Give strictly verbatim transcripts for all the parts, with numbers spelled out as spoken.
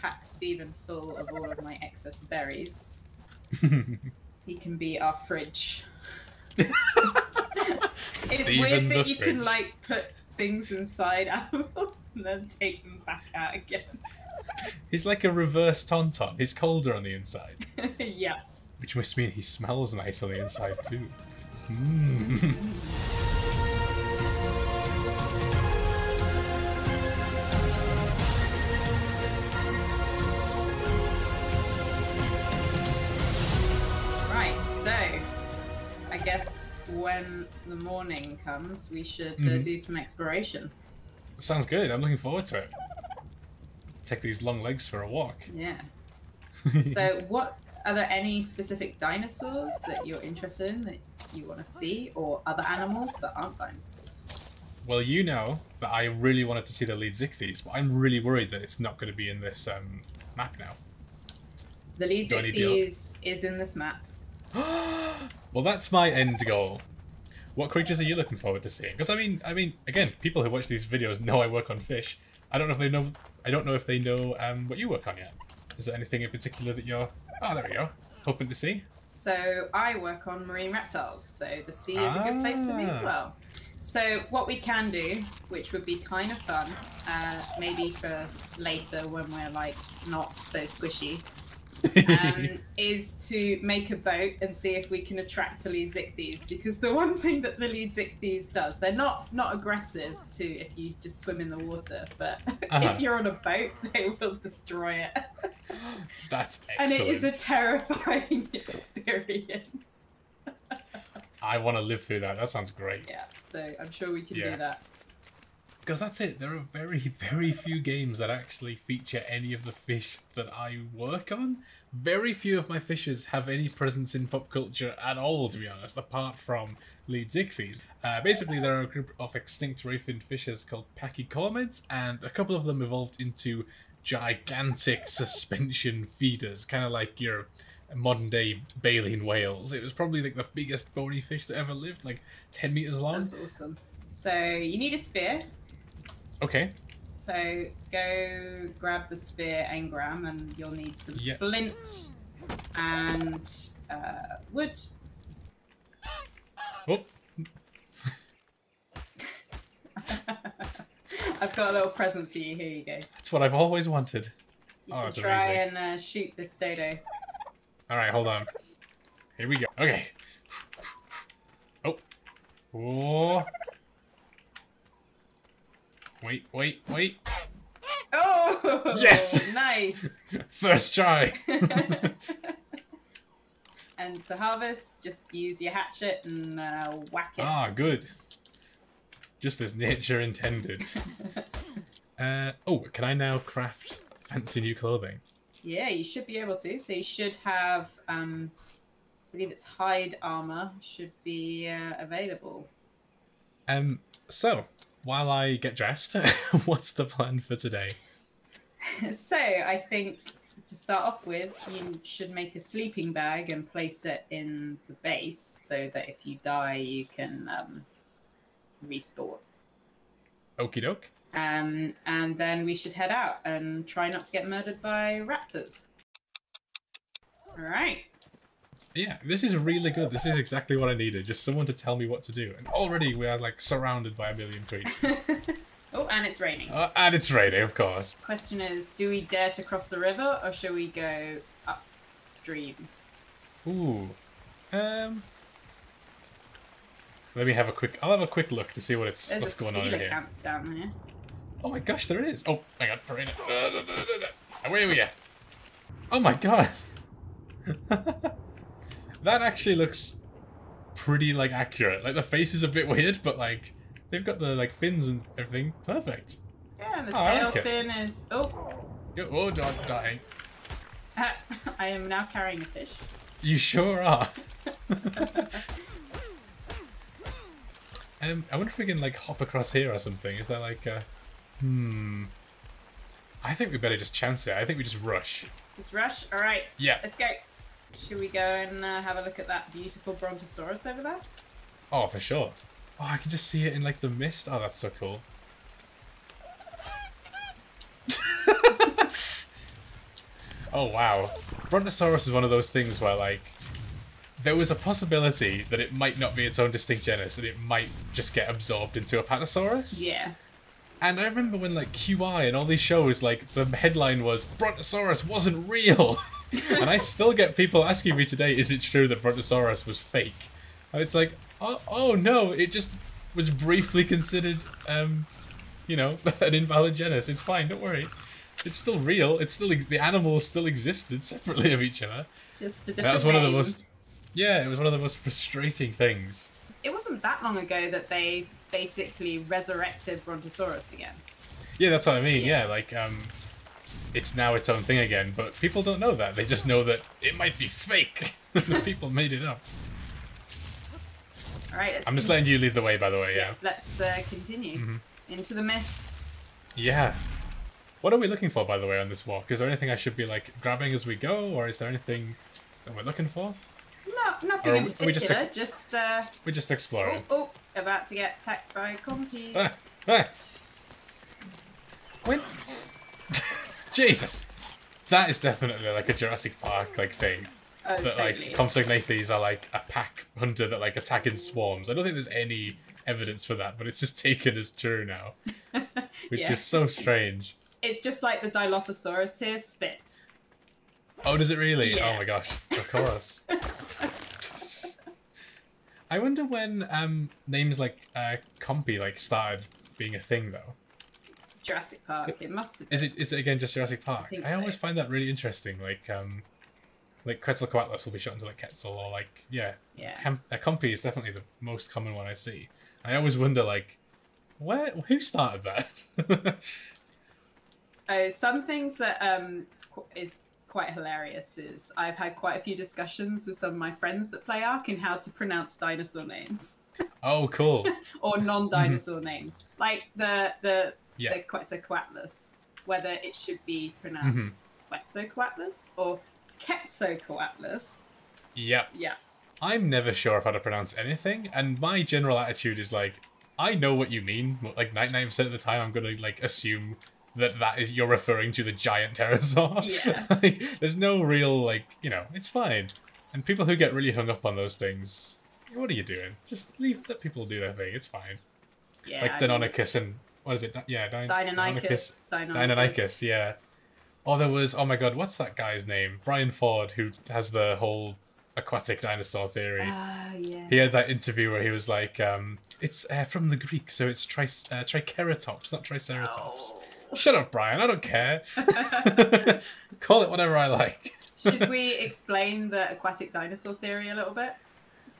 pack Stephen full of all of my excess berries. He can be our fridge. It's Stephen weird that you fridge. Can like put things inside animals and then take them back out again. He's like a reverse tauntaun. He's colder on the inside. Yeah. Which must mean he smells nice on the inside too. Mm. Right, so I guess when the morning comes, we should uh, mm. do some exploration. Sounds good. I'm looking forward to it. Take these long legs for a walk. Yeah. So what... Are there any specific dinosaurs that you're interested in that you want to see, or other animals that aren't dinosaurs? Well, you know that I really wanted to see the Leedsichthys, but I'm really worried that it's not going to be in this um, map now. The Leedsichthys is in this map. Well, that's my end goal. What creatures are you looking forward to seeing? Because I mean, I mean, again, people who watch these videos know I work on fish. I don't know if they know. I don't know if they know um, what you work on yet. Is there anything in particular that you're... Oh, there we go. Hoping to see. So I work on marine reptiles, so the sea is ah. a good place for me as well. So what we can do, which would be kind of fun, uh, maybe for later when we're, like, not so squishy, um, is to make a boat and see if we can attract the Leedsichthys, because the one thing that the Leedsichthys does, they're not, not aggressive to if you just swim in the water, but uh-huh. if you're on a boat, they will destroy it. That's excellent. And it is a terrifying experience. I want to live through that. That sounds great. Yeah, so I'm sure we can yeah. do that. Because that's it. There are very, very few games that actually feature any of the fish that I work on. Very few of my fishes have any presence in pop culture at all, to be honest, apart from Leedsichthys. Uh, basically, there are a group of extinct ray-finned fishes called Pachycormids, and a couple of them evolved into gigantic suspension feeders, kind of like your modern-day baleen whales. It was probably like the biggest bony fish that ever lived, like ten meters long. That's awesome. So you need a spear. Okay. So go grab the spear and gram, and you'll need some yeah. flint and uh, wood. Oh. I've got a little present for you. Here you go. That's what I've always wanted. You oh, can that's try amazing. and uh, shoot this dodo. All right, hold on. Here we go. Okay. Oh. Oh. Wait, wait, wait. Oh! Yes! Nice! First try! And to harvest, just use your hatchet and uh, whack it. Ah, good. Just as nature intended. uh, oh, can I now craft fancy new clothing? Yeah, you should be able to. So you should have, um, I believe it's hide armor should be uh, available. Um, so... While I get dressed, what's the plan for today? So, I think to start off with, you should make a sleeping bag and place it in the base so that if you die, you can um, respawn. Okie doke. Um, and then we should head out and try not to get murdered by raptors. All right. Yeah, this is really good. This is exactly what I needed. Just someone to tell me what to do. And already we are, like, surrounded by a million creatures. Oh, and it's raining. Uh, and it's raining, of course. Question is, do we dare to cross the river, or shall we go upstream? Ooh. Um... Let me have a quick... I'll have a quick look to see what it's, what's going on in here. There's a coelacanth down there. Oh my gosh, there is. Oh, hang on. We're in it. No, no, no, no, no. Away we are. Oh my god. That actually looks pretty, like, accurate. Like, the face is a bit weird, but, like, they've got the, like, fins and everything. Perfect. Yeah, the oh, tail like fin it. is... Oh! Oh, dog's dying. Uh, I am now carrying a fish. You sure are. um, I wonder if we can, like, hop across here or something. Is there, like, a... Hmm... I think we better just chance it. I think we just rush. Just rush? All right. Yeah. Let's go. Should we go and uh, have a look at that beautiful Brontosaurus over there? Oh, for sure. Oh, I can just see it in, like, the mist. Oh, that's so cool. Oh, wow. Brontosaurus is one of those things where, like, there was a possibility that it might not be its own distinct genus, that it might just get absorbed into a Patosaurus. Yeah. And I remember when, like, Q I and all these shows, like, the headline was, Brontosaurus wasn't real! And I still get people asking me today, is it true that Brontosaurus was fake? And it's like, oh, oh no, it just was briefly considered, um, you know, an invalid genus. It's fine, don't worry. It's still real. It's still ex the animals still existed separately of each other. Just a different. That was one name. of the most. Yeah, it was one of the most frustrating things. It wasn't that long ago that they basically resurrected Brontosaurus again. Yeah, that's what I mean. Yeah, yeah like um, it's now its own thing again. But people don't know that. They just know that it might be fake. People made it up. All right. Let's I'm just continue. letting you lead the way, by the way. Yeah. Let's uh, continue mm-hmm. into the mist. Yeah. What are we looking for, by the way, on this walk? Is there anything I should be, like, grabbing as we go, or is there anything that we're looking for? No, nothing in particular, we just, e just uh... We're just exploring. Oh, oh, about to get attacked by compies. Ah, ah. When? Jesus! That is definitely, like, a Jurassic Park, like, thing. Oh, that, totally. Like, Compsognathus are, like, a pack hunter that, like, attack in swarms. I don't think there's any evidence for that, but it's just taken as true now. Which yeah. is so strange. It's just like the Dilophosaurus here spits. Oh, does it really? Yeah. Oh my gosh, of course. I wonder when um, names like uh, Compy like started being a thing though. Jurassic Park, it must have been. Is it, is it again just Jurassic Park? I, think I so. always find that really interesting, like um, like Quetzalcoatlus will be shot into like Quetzal or like, yeah. yeah. Com uh, Compy is definitely the most common one I see. I always wonder like, where, who started that? Oh, some things that um, qu is quite hilarious is I've had quite a few discussions with some of my friends that play Ark and how to pronounce dinosaur names. Oh, cool. Or non-dinosaur names. Like the the, yeah. the Quetzalcoatlus, whether it should be pronounced mm-hmm. Quetzalcoatlus or Quetzalcoatlus. Yeah. Yeah. I'm never sure if how to pronounce anything, and my general attitude is like, I know what you mean. Like ninety-nine percent of the time I'm going to like assume that that is, you're referring to the giant pterosaur. Yeah. Like, there's no real, like, you know, it's fine. And people who get really hung up on those things, what are you doing? Just leave, let people do their thing, it's fine. Yeah. Like Deinonychus and, what is it? Yeah, Din Deinonychus. Deinonychus. Deinonychus, yeah. Or there was, oh my god, what's that guy's name? Brian Ford, who has the whole aquatic dinosaur theory. Ah, uh, yeah. He had that interview where he was like, um, it's uh, from the Greek, so it's tri uh, triceratops, not triceratops. Oh. Shut up, Brian. I don't care. Call it whatever I like. Should we explain the aquatic dinosaur theory a little bit?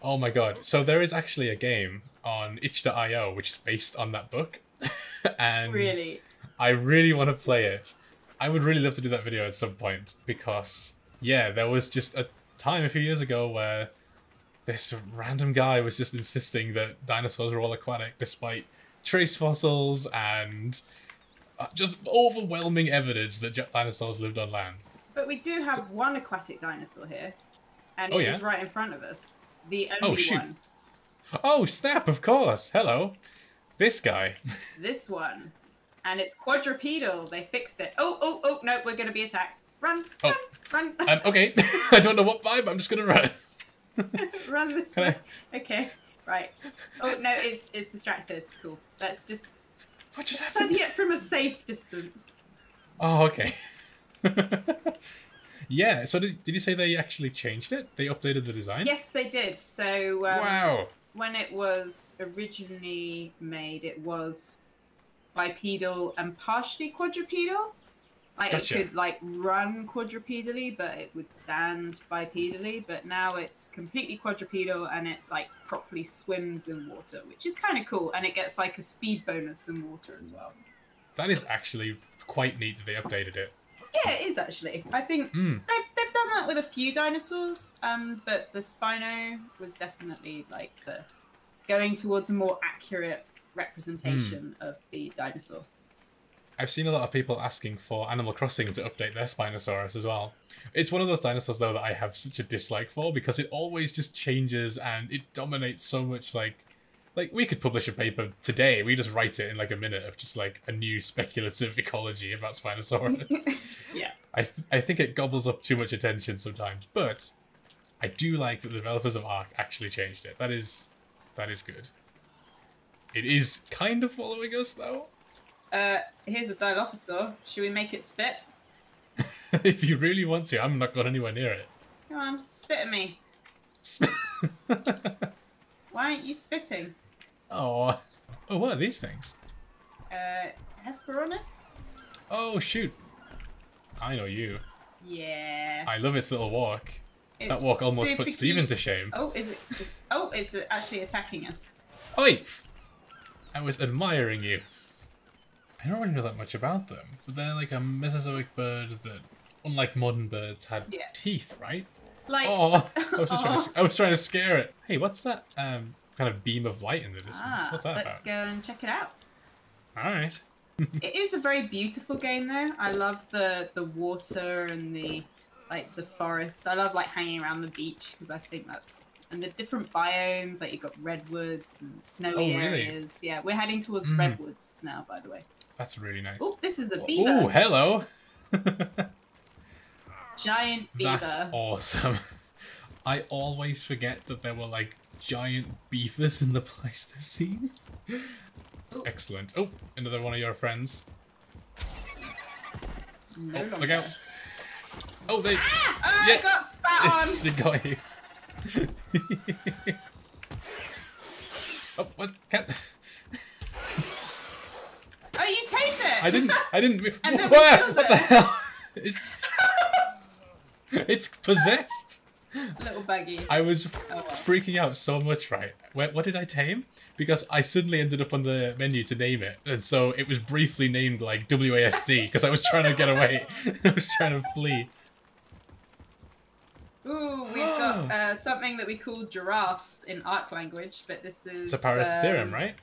Oh my god. So there is actually a game on itch dot i o which is based on that book. And really? I really want to play it. I would really love to do that video at some point because, yeah, there was just a time a few years ago where this random guy was just insisting that dinosaurs were all aquatic despite trace fossils and just overwhelming evidence that dinosaurs lived on land. But we do have so, one aquatic dinosaur here, and oh, it yeah. is right in front of us. The only oh, shoot. one. Oh, snap, of course. Hello. This guy. This one. And it's quadrupedal. They fixed it. Oh, oh, oh, no, we're going to be attacked. Run, oh. run, run. Um, okay. I don't know what vibe, I'm just going to run. Run this Can way. I? Okay, right. Oh, no, it's, it's distracted. Cool. Let's just... What just happened? Study it from a safe distance. Oh, okay. Yeah, so did, did you say they actually changed it? They updated the design? Yes, they did. So um, wow. when it was originally made, it was bipedal and partially quadrupedal. Like, gotcha. It could like run quadrupedally, but it would stand bipedally. But now it's completely quadrupedal, and it like properly swims in water, which is kind of cool. And it gets like a speed bonus in water as well. That is actually quite neat that they updated it. Yeah, it is actually. I think mm. they've, they've done that with a few dinosaurs, um, but the Spino was definitely like the going towards a more accurate representation mm. of the dinosaur. I've seen a lot of people asking for Animal Crossing to update their Spinosaurus as well. It's one of those dinosaurs, though, that I have such a dislike for because it always just changes and it dominates so much, like... Like, we could publish a paper today, we just write it in, like, a minute of just, like, a new speculative ecology about Spinosaurus. Yeah. I, th I think it gobbles up too much attention sometimes, but I do like that the developers of Ark actually changed it. That is, that is good. It is kind of following us, though. Uh, here's a Dilophosaur. Should we make it spit? If you really want to, I'm not going anywhere near it. Come on, spit at me. Sp Why aren't you spitting? Oh, oh, what are these things? Uh, Hesperonis? Oh, shoot. I know you. Yeah. I love its little walk. It's that walk almost put Steven to shame. Oh, is it? Just, oh, it's actually attacking us. Oi! I was admiring you. I don't really know that much about them, but they're like a Mesozoic bird that, unlike modern birds, had yeah. teeth, right? Like, oh, I was just oh. trying to, I was trying to scare it. Hey, what's that um, kind of beam of light in the distance? Ah, what's that let's about? Let's go and check it out. All right. It is a very beautiful game, though. I love the the water and the like the forest. I love like hanging around the beach because I think that's and the different biomes. Like you've got redwoods and snowy oh, really? areas. Yeah, we're heading towards mm. redwoods now, by the way. That's really nice. Oh, this is a beaver. Oh, hello. Giant beaver. That's awesome. I always forget that there were like giant beavers in the Pleistocene. Ooh. Excellent. Oh, another one of your friends. No oh, look out. Oh, they... Ah! Oh, yeah. I got spat on! It got you. Oh, what? Can't... Oh, you tamed it! I didn't... I didn't... And then we killed what the it. hell? It's... It's possessed! Little baggy. I was f oh, wow. freaking out so much, right? What, what did I tame? Because I suddenly ended up on the menu to name it. And so it was briefly named like W A S D because I was trying to get away. I was trying to flee. Ooh, we've got uh, something that we call giraffes in Ark language, but this is... It's a paraceratherium, um, right?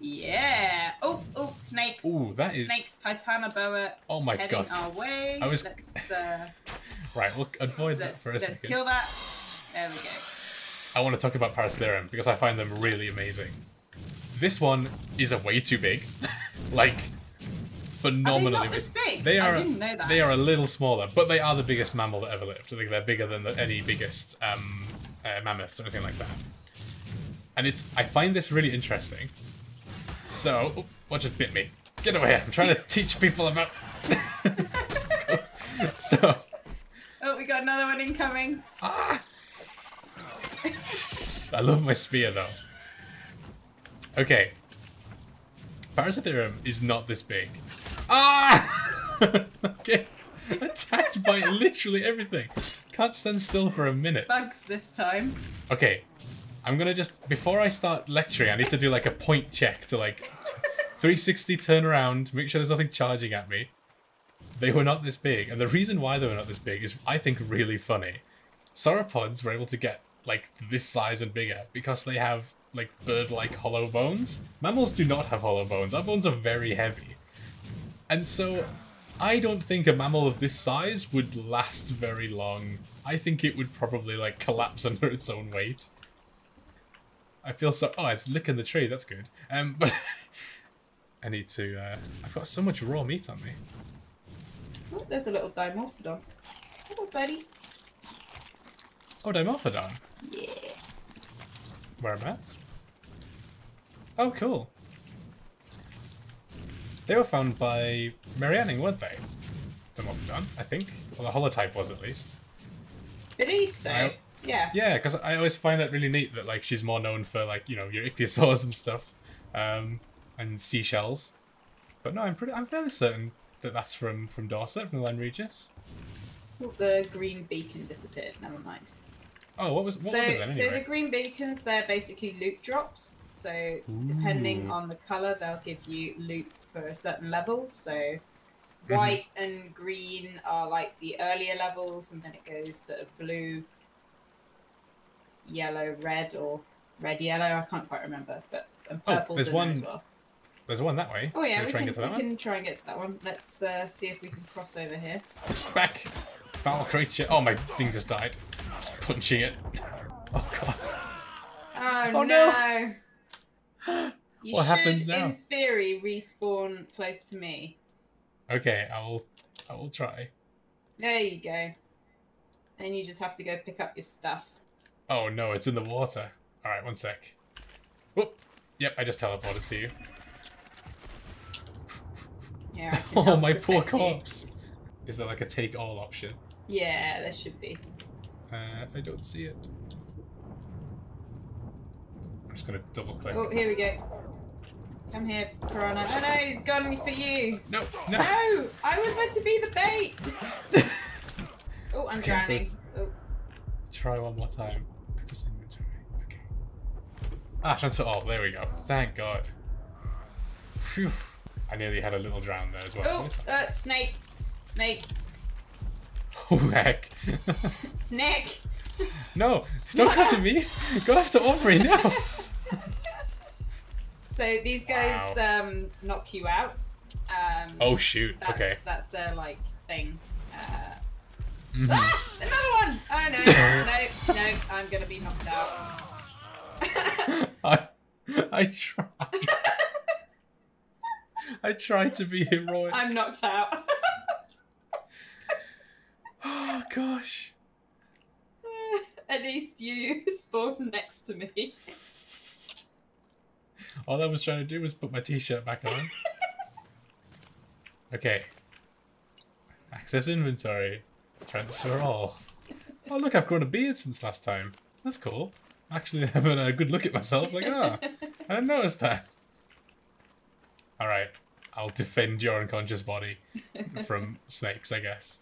Yeah. Oh, oh, snakes. Ooh, that is... Snakes, Titanoboa. Oh my heading god. Heading our way. I was... Let's, uh... Right, we'll avoid that for a let's second. Let's kill that. There we go. I want to talk about Paraceratherium because I find them really amazing. This one is a way too big. Like, phenomenally are they not big. This big. They are, I didn't know that. They are a little smaller, but they are the biggest mammal that ever lived. I think they're bigger than the, any biggest um, uh, mammoths or anything like that. And it's I find this really interesting. So, oh, watch it bit me. Get away, I'm trying to teach people about... So... Oh, we got another one incoming. Ah! I love my spear, though. Okay. Paraceratherium is not this big. Ah! Okay. Attacked by literally everything. Can't stand still for a minute. Bugs this time. Okay. I'm gonna just... Before I start lecturing, I need to do, like, a point check to, like, three sixty turn around, make sure there's nothing charging at me. They were not this big, and the reason why they were not this big is, I think, really funny. Sauropods were able to get, like, this size and bigger because they have, like, bird-like hollow bones. Mammals do not have hollow bones. Our bones are very heavy. And so, I don't think a mammal of this size would last very long. I think it would probably, like, collapse under its own weight. I feel so... Oh, it's licking the tree. That's good. Um, but... I need to... Uh, I've got so much raw meat on me. Oh, there's a little Dimorphodon. Hello, buddy. Oh, Dimorphodon? Yeah. Whereabouts? Oh, cool. They were found by Mary Anning, weren't they? Dimorphodon, I think. Well, the holotype was, at least. Did he say? Yeah. Yeah, because I always find that really neat that, like, she's more known for, like, you know, your ichthyosaurs and stuff. Um, and seashells. But no, I'm pretty, I'm fairly certain that that's from, from Dorset, from the Lyme Regis. Well, the green beacon disappeared, never mind. Oh, what was, what so, was it then anyway? So the green beacons, they're basically loot drops. So Ooh. depending on the colour, they'll give you loot for a certain level. So white mm-hmm. and green are like the earlier levels, and then it goes sort of blue, yellow, red, or red, yellow. I can't quite remember, but and purple's oh, in one... there as well. There's one that way. Oh yeah, we, can, we can try and get to that one. Let's uh, see if we can cross over here. Back! Foul creature. Oh, my thing just died. Just punching it. Oh god. Oh, oh no! no. You what should, happens now? in theory, respawn close to me. Okay, I will. I will try. There you go. And you just have to go pick up your stuff. Oh no, it's in the water. Alright, one sec. Whoop. Yep, I just teleported to you. Yeah, oh, my poor corpse. You. Is there like a take all option? Yeah, there should be. Uh, I don't see it. I'm just going to double click. Oh, here we go. Come here, piranha. Oh no, he's gone for you. No, no. No, I was meant to be the bait. Oh, I'm okay, drowning. Oh. Try one more time. I just inventory. Okay. Ah, transfer all. There we go. Thank God. Phew. I nearly had a little drown there as well. Oh, uh, snake. Snake. Oh, heck. Snake. No, don't go after me. Go after Aubrey now. So these guys wow. um, knock you out. Um, oh shoot! That's, okay, that's their like thing. Uh... Mm-hmm. Ah, another one! Oh no, no, no! I'm gonna be knocked out. I, I tried. I tried to be heroic. I'm knocked out. Oh gosh. At least you spawned next to me. All I was trying to do was put my t-shirt back on. Okay. Access inventory. Transfer all. Oh look, I've grown a beard since last time. That's cool. Actually having a good look at myself, like, ah, oh, I didn't notice that. Alright, I'll defend your unconscious body from snakes, I guess.